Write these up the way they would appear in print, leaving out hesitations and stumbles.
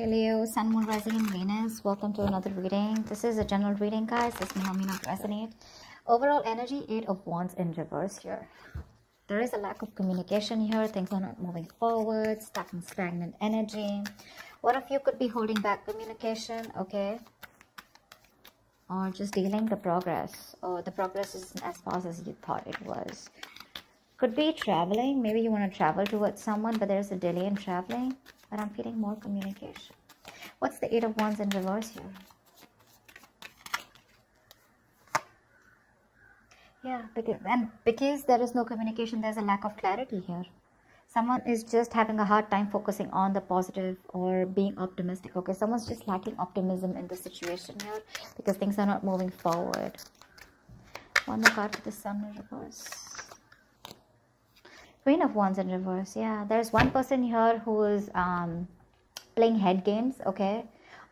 Hey Leo, Sun, Moon, Rising and Venus. Welcome to another reading. This is a general reading, guys. This may or may not resonate. Overall energy, 8 of Wands in reverse here. There is a lack of communication here. Things are not moving forward. Stuck in stagnant energy. One of you could be holding back communication, okay? Or just delaying the progress. Or the progress isn't as fast as you thought it was. Could be traveling. Maybe you want to travel towards someone, but there's a delay in traveling. But I'm feeling more communication. What's the 8 of Wands in reverse here? Yeah, because there is no communication, there's a lack of clarity here. Someone is just having a hard time focusing on the positive or being optimistic. Okay, someone's just lacking optimism in the situation here because things are not moving forward. One more card for the Sun in reverse. Queen of Wands in reverse. Yeah, there's one person here who is playing head games, okay?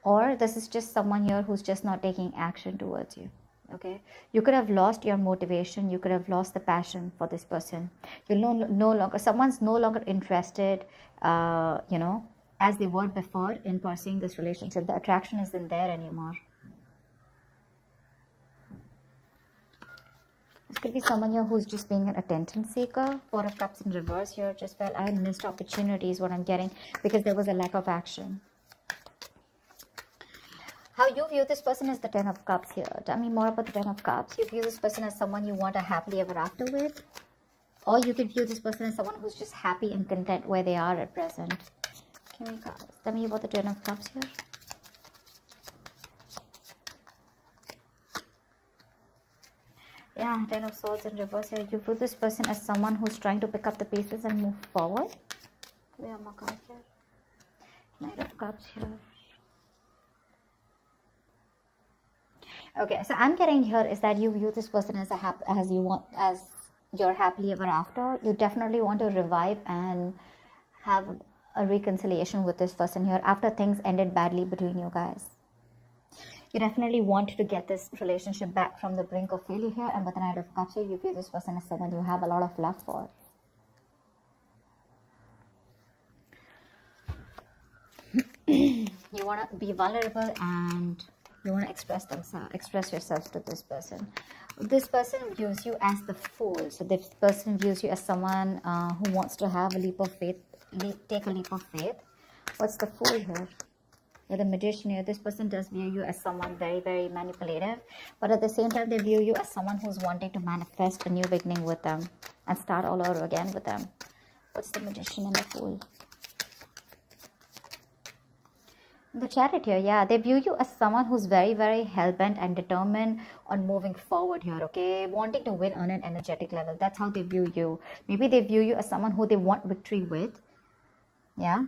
Or this is just someone here who's just not taking action towards you, okay? You could have lost your motivation. You could have lost the passion for this person. You're someone's no longer interested, you know, as they were before in pursuing this relationship. The attraction isn't there anymore. This could be someone here who's just being an attention seeker. 4 of Cups in reverse here. Just felt I missed opportunities, what I'm getting, because there was a lack of action. How you view this person is the 10 of Cups here. Tell me more about the 10 of Cups. You view this person as someone you want a happily ever after with. Or you could view this person as someone who's just happy and content where they are at present. Okay, guys. Tell me about the 10 of Cups here. Yeah, 10 of Swords in reverse here. You view this person as someone who's trying to pick up the pieces and move forward. We have more cards here. 9 of Cups here. Okay, so I'm getting here is that you view this person as your happily ever after. You definitely want to revive and have a reconciliation with this person here after things ended badly between you guys. You definitely want to get this relationship back from the brink of failure here, and with the Knight of Cups here, you view this person as someone you have a lot of love for. You want to be vulnerable and you want to express yourself to this person. This person views you as the fool. So this person views you as someone who wants to have a leap of faith, take a leap of faith. What's the fool here? With a Magician here, this person does view you as someone very, very manipulative. But at the same time, they view you as someone who's wanting to manifest a new beginning with them and start all over again with them. What's the Magician and the Fool? The Chariot here, yeah. They view you as someone who's very, very hell-bent and determined on moving forward here, okay? Wanting to win on an energetic level. That's how they view you. Maybe they view you as someone who they want victory with. Yeah.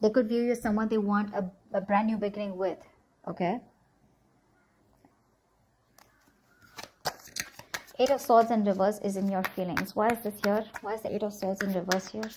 They could view you as someone they want a brand new beginning with. Okay. 8 of Swords in reverse is in your feelings. Why is this here? Why is the 8 of Swords in reverse here?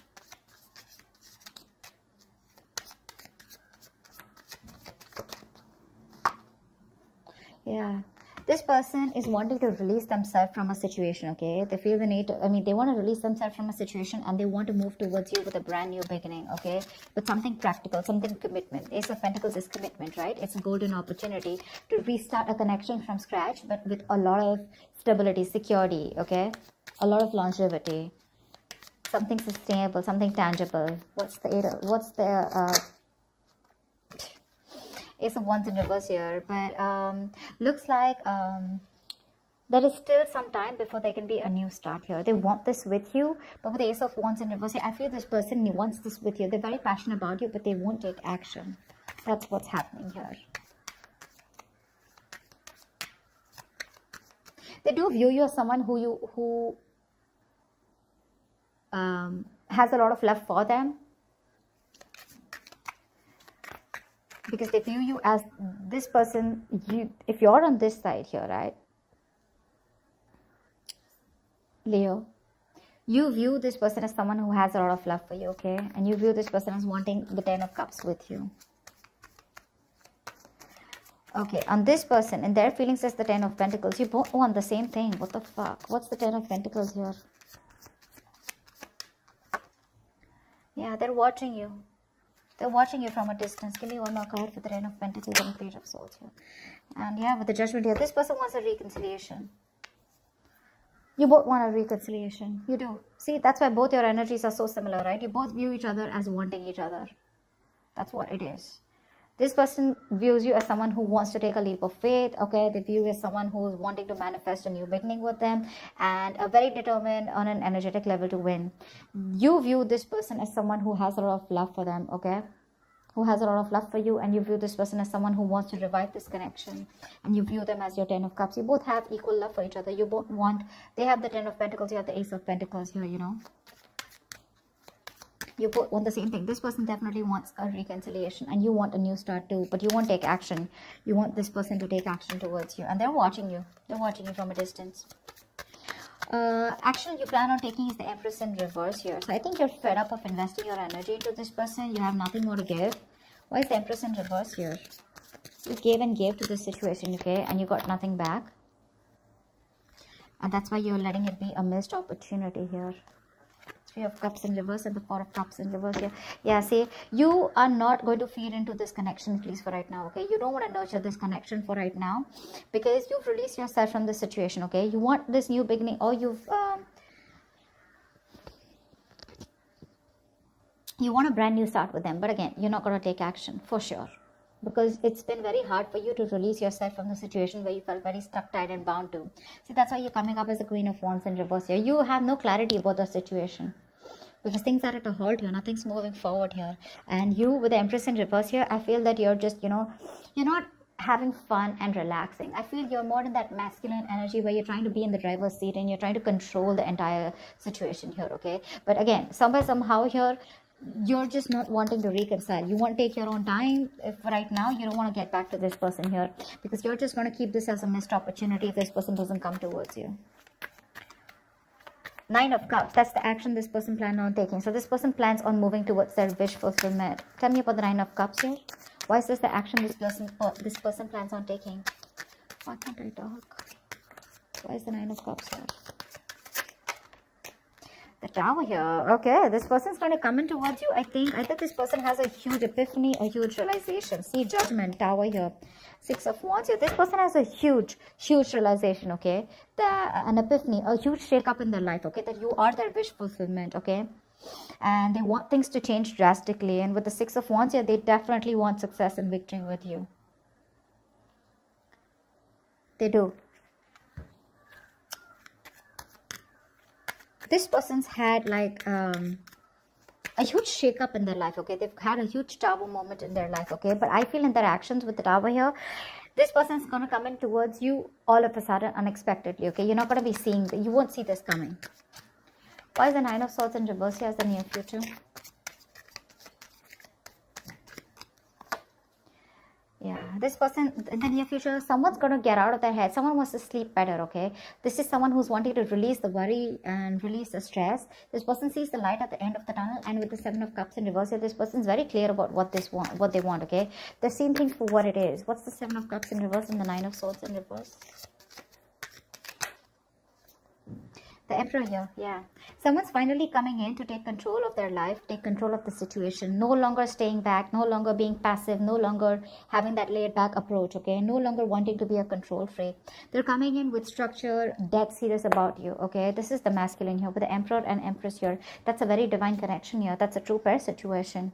Yeah. This person is wanting to release themselves from a situation, okay? They feel the need to, they want to release themselves from a situation and they want to move towards you with a brand new beginning, okay? With something practical, something commitment. Ace of Pentacles is commitment, right? It's a golden opportunity to restart a connection from scratch, but with a lot of stability, security, okay? A lot of longevity. Something sustainable, something tangible. Ace of Wands in reverse here, but looks like there is still some time before there can be a new start here. They want this with you, but with the Ace of Wands in reverse here, I feel this person wants this with you. They're very passionate about you, but they won't take action. That's what's happening here. They do view you as someone who has a lot of love for them. Because they view you as this person, if you're on this side here, right? Leo, you view this person as someone who has a lot of love for you, okay? And you view this person as wanting the 10 of Cups with you. Okay, on this person, in their feelings is the 10 of Pentacles. You both want the same thing. What the fuck? What's the 10 of Pentacles here? Yeah, they're watching you. They're watching you from a distance. Give me one more card for the Ten of Pentacles and Page of Swords here. And yeah, with the Judgment here, this person wants a reconciliation. You both want a reconciliation. You do. See, that's why both your energies are so similar, right? You both view each other as wanting each other. That's what it is. This person views you as someone who wants to take a leap of faith, okay? They view you as someone who is wanting to manifest a new beginning with them and are very determined on an energetic level to win. You view this person as someone who has a lot of love for them, okay? Who has a lot of love for you, and you view this person as someone who wants to revive this connection, and you view them as your Ten of Cups. You both have equal love for each other. You both want, they have the Ten of Pentacles, you have the Ace of Pentacles here, you know? You both want the same thing. This person definitely wants a reconciliation, and you want a new start too, but you won't take action. You want this person to take action towards you, and they're watching you. They're watching you from a distance. Action you plan on taking is the Empress in reverse here. So I think you're fed up of investing your energy into this person. You have nothing more to give. Why is the Empress in reverse here? You gave and gave to this situation, okay, and you got nothing back. And that's why you're letting it be a missed opportunity here. Three of Cups in reverse and the Four of Cups in reverse here. Yeah, see, you are not going to feed into this connection, please, for right now, okay? You don't want to nurture this connection for right now because you've released yourself from this situation, okay? You want this new beginning, or you want a brand new start with them. But again, you're not going to take action for sure, because it's been very hard for you to release yourself from the situation where you felt very stuck, tied and bound to. See, that's why you're coming up as the Queen of Wands in reverse here. You have no clarity about the situation, because things are at a halt here. Nothing's moving forward here. And you, with the Empress in reverse here, I feel that you're just, you know, you're not having fun and relaxing. I feel you're more in that masculine energy where you're trying to be in the driver's seat and you're trying to control the entire situation here, okay? But again, somewhere, somehow here, you're just not wanting to reconcile. You want to take your own time. If right now you don't want to get back to this person here, because you're just going to keep this as a missed opportunity if this person doesn't come towards you. Nine of Cups, that's the action this person planned on taking. So this person plans on moving towards their wish fulfillment. Tell me about the Nine of Cups here. Why is this the action this person plans on taking? Why can't I talk? Why is the Nine of Cups here? The Tower here. Okay, this person's going to come in towards you. I think this person has a huge epiphany, a huge realization. See, Judgment, Tower here. Six of Wands here. This person has a huge realization, okay? An epiphany, a huge shake-up in their life, okay? That you are their wish fulfillment, okay? And they want things to change drastically. And with the Six of Wands here, they definitely want success and victory with you. They do. This person's had like a huge shake-up in their life, okay? They've had a huge Tower moment in their life, okay? But I feel in their actions with the Tower here, this person's going to come in towards you all of a sudden, unexpectedly, okay? You're not going to be seeing, you won't see this coming. Why is the Nine of Swords in reverse here as the near future? Yeah, this person, in the near future, someone's going to get out of their head. Someone wants to sleep better, okay? This is someone who's wanting to release the worry and release the stress. This person sees the light at the end of the tunnel. And with the Seven of Cups in reverse here, this person's very clear about what they want, okay? They're seeing things for what it is. What's the Seven of Cups in reverse and the Nine of Swords in reverse? The Emperor here, yeah. Someone's finally coming in to take control of their life, take control of the situation. No longer staying back, no longer being passive, no longer having that laid back approach, okay? No longer wanting to be a control freak. They're coming in with structure, dead serious about you, okay? This is the masculine here, with the Emperor and Empress here. That's a very divine connection here. That's a true pair situation.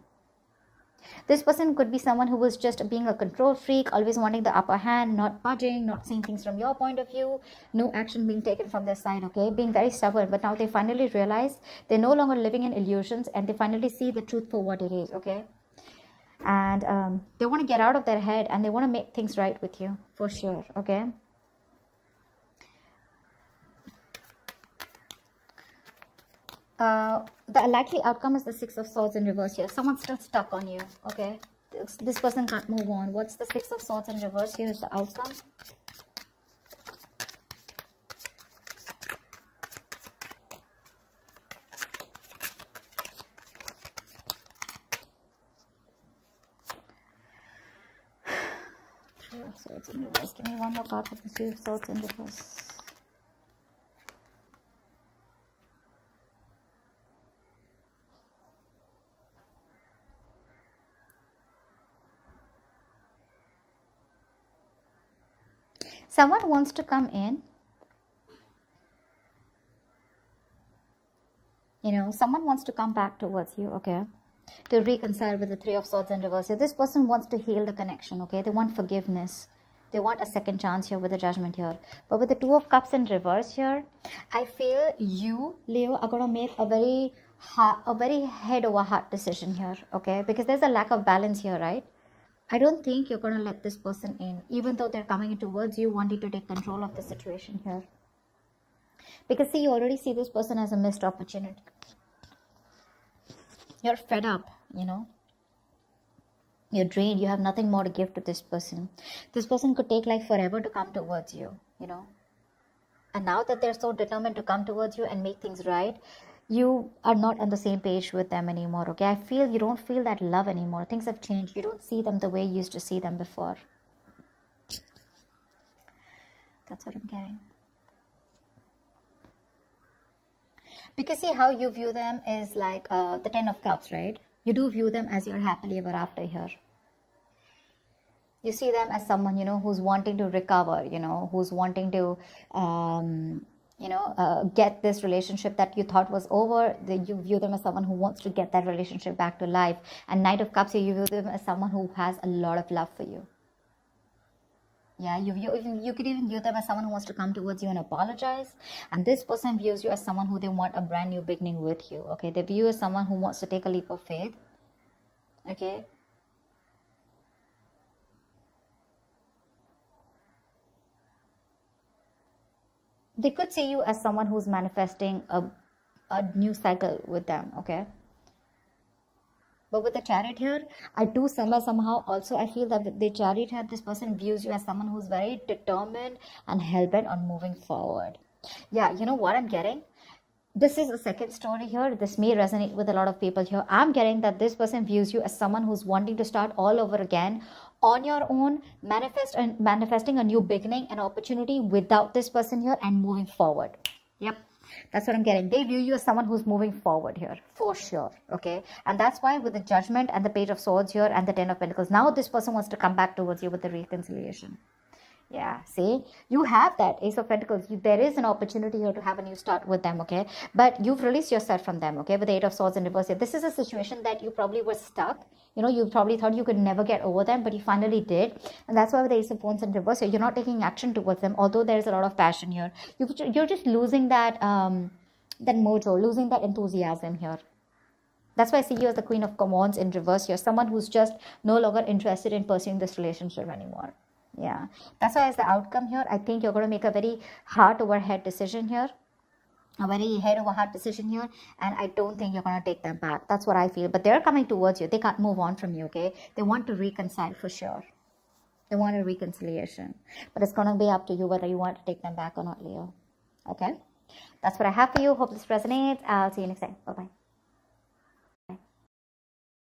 This person could be someone who was just being a control freak, always wanting the upper hand, not budging, not seeing things from your point of view, no action being taken from their side, okay? Being very stubborn, but now they finally realize they're no longer living in illusions and they finally see the truth for what it is, okay? And they want to get out of their head and they want to make things right with you, for sure, okay? The likely outcome is the Six of Swords in reverse here. Someone's still stuck on you, okay? This person can't move on. What's the Six of Swords in reverse here is the outcome? Three of Swords in reverse. Give me one more card for the Three of Swords in reverse. someone wants to come in, you know, someone wants to come back towards you, okay, to reconcile with the Three of Swords in reverse. So this person wants to heal the connection, okay, they want forgiveness. They want a second chance here with the Judgment here. But with the Two of Cups in reverse here, I feel you, Leo, are going to make a very head over heart decision here, okay? Because there's a lack of balance here, right? I don't think you're going to let this person in, even though they're coming in towards you, wanting to take control of the situation here. Because see, you already see this person as a missed opportunity. You're fed up, you know? You're drained. You have nothing more to give to this person. This person could take like forever to come towards you, you know. And now that they're so determined to come towards you and make things right, you are not on the same page with them anymore, okay? I feel you don't feel that love anymore. Things have changed. You don't see them the way you used to see them before. That's what I'm getting. Because see, how you view them is like the Ten of Cups, right? You do view them as your happily ever after here. You see them as someone, you know, who's wanting to recover, you know, who's wanting to, get this relationship that you thought was over. You view them as someone who wants to get that relationship back to life. And Knight of Cups, you view them as someone who has a lot of love for you. Yeah, you could even view them as someone who wants to come towards you and apologize. And this person views you as someone who they want a brand new beginning with you. Okay, they view you as someone who wants to take a leap of faith. Okay. They could see you as someone who's manifesting a new cycle with them. Okay. But with the Chariot here, I do somehow also, I feel that with the Chariot here, this person views you as someone who's very determined and hell-bent on moving forward. Yeah, you know what I'm getting? This is a second story here. This may resonate with a lot of people here. I'm getting that this person views you as someone who's wanting to start all over again on your own, manifesting a new beginning, an opportunity without this person here and moving forward. Yep. That's what I'm getting. They view you as someone who's moving forward here, for sure, okay? And that's why with the Judgment and the Page of Swords here and the Ten of Pentacles, now this person wants to come back towards you with the reconciliation. Yeah, see? You have that Ace of Pentacles. There is an opportunity here to have a new start with them, okay? But you've released yourself from them, okay? With the Eight of Swords in reverse here. This is a situation that you probably were stuck. You know, you probably thought you could never get over them, but you finally did. And that's why with the Ace of Wands in reverse here, you're not taking action towards them, although there's a lot of passion here. You're just losing that, that mojo, losing that enthusiasm here. That's why I see you as the Queen of Wands in reverse here. Someone who's just no longer interested in pursuing this relationship anymore. Yeah, that's why as the outcome here, I think you're going to make a very heart over head decision here. A very head over heart decision here. And I don't think you're going to take them back. That's what I feel. But they're coming towards you. They can't move on from you, okay? They want to reconcile for sure. They want a reconciliation. But it's going to be up to you whether you want to take them back or not, Leo. Okay? That's what I have for you. Hope this resonates. I'll see you next time. Bye-bye.